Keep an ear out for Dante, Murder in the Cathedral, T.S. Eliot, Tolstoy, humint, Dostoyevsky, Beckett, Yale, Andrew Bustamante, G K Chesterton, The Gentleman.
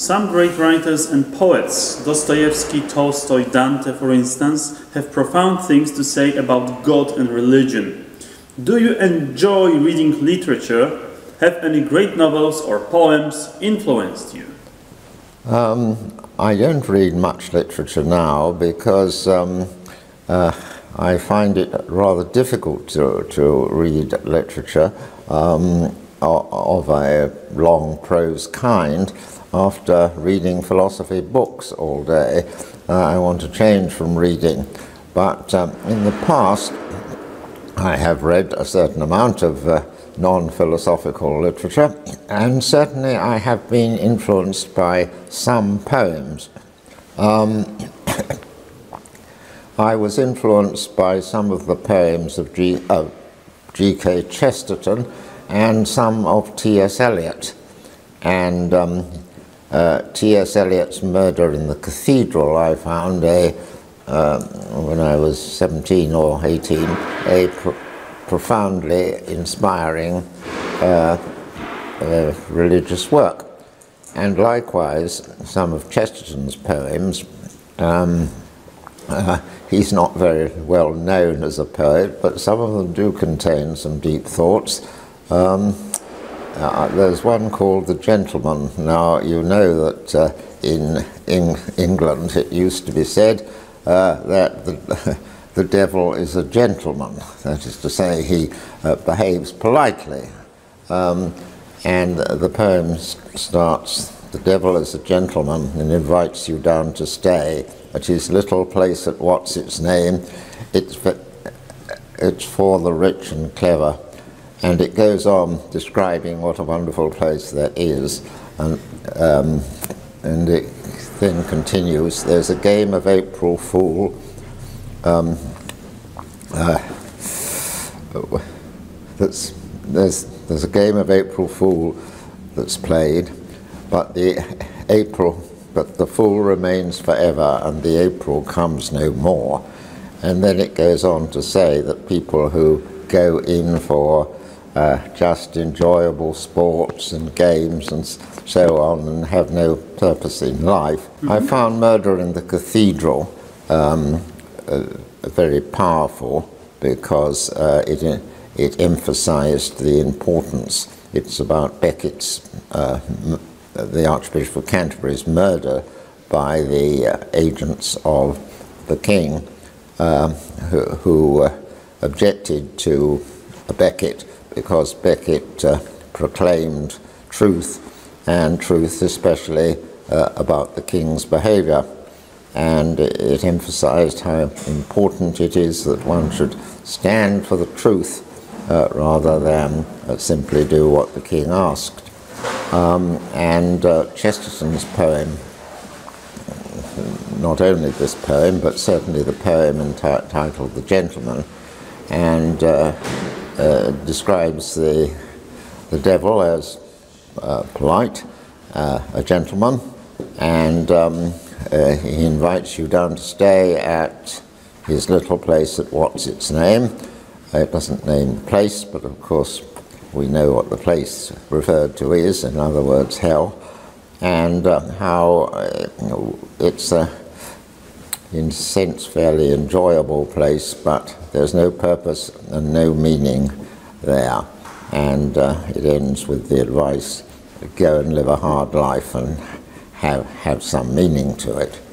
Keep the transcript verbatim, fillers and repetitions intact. Some great writers and poets, Dostoyevsky, Tolstoy, Dante, for instance, have profound things to say about God and religion. Do you enjoy reading literature? Have any great novels or poems influenced you? Um, I don't read much literature now because um, uh, I find it rather difficult to, to read literature um, of a long prose kind after reading philosophy books all day. Uh, I want to change from reading, but um, in the past I have read a certain amount of uh, non-philosophical literature, and certainly I have been influenced by some poems. Um, I was influenced by some of the poems of G K Chesterton and some of T S Eliot, and um, uh, T S Eliot's Murder in the Cathedral I found a, uh, when I was seventeen or eighteen, a pro profoundly inspiring uh, uh, religious work. And likewise, some of Chesterton's poems. Um, uh, he's not very well known as a poet, but some of them do contain some deep thoughts. Um, uh, there's one called The Gentleman. Now, you know that uh, in, in England it used to be said uh, that the the devil is a gentleman, that is to say, he uh, behaves politely. Um, and the poem starts, "The devil is a gentleman and invites you down to stay at his little place at what's its name. It's for, it's for the rich and clever." And it goes on describing what a wonderful place that is. And, um, and it then continues, "There's a game of April Fool. Um, uh, that's, there's, there's a game of April Fool that's played, but the April, but the fool remains forever, and the April comes no more." And then it goes on to say that people who go in for uh, just enjoyable sports and games and so on and have no purpose in life. Mm-hmm. I found Murder in the Cathedral Um, Uh, very powerful because uh, it, it emphasized the importance. It's about Beckett's, uh, m the Archbishop of Canterbury's murder by the uh, agents of the king uh, who, who uh, objected to Beckett because Beckett uh, proclaimed truth, and truth especially uh, about the king's behavior. And it emphasized how important it is that one should stand for the truth uh, rather than uh, simply do what the king asked. Um, and uh, Chesterton's poem, not only this poem, but certainly the poem entitled "The Gentleman," and uh, uh, describes the, the devil as uh, polite, uh, a gentleman, and um, Uh, he invites you down to stay at his little place at what's its name. It doesn't name the place, but of course we know what the place referred to is, in other words, hell, and uh, how uh, it's a, in a sense, fairly enjoyable place, but there's no purpose and no meaning there. And uh, it ends with the advice, go and live a hard life and Have, have some meaning to it.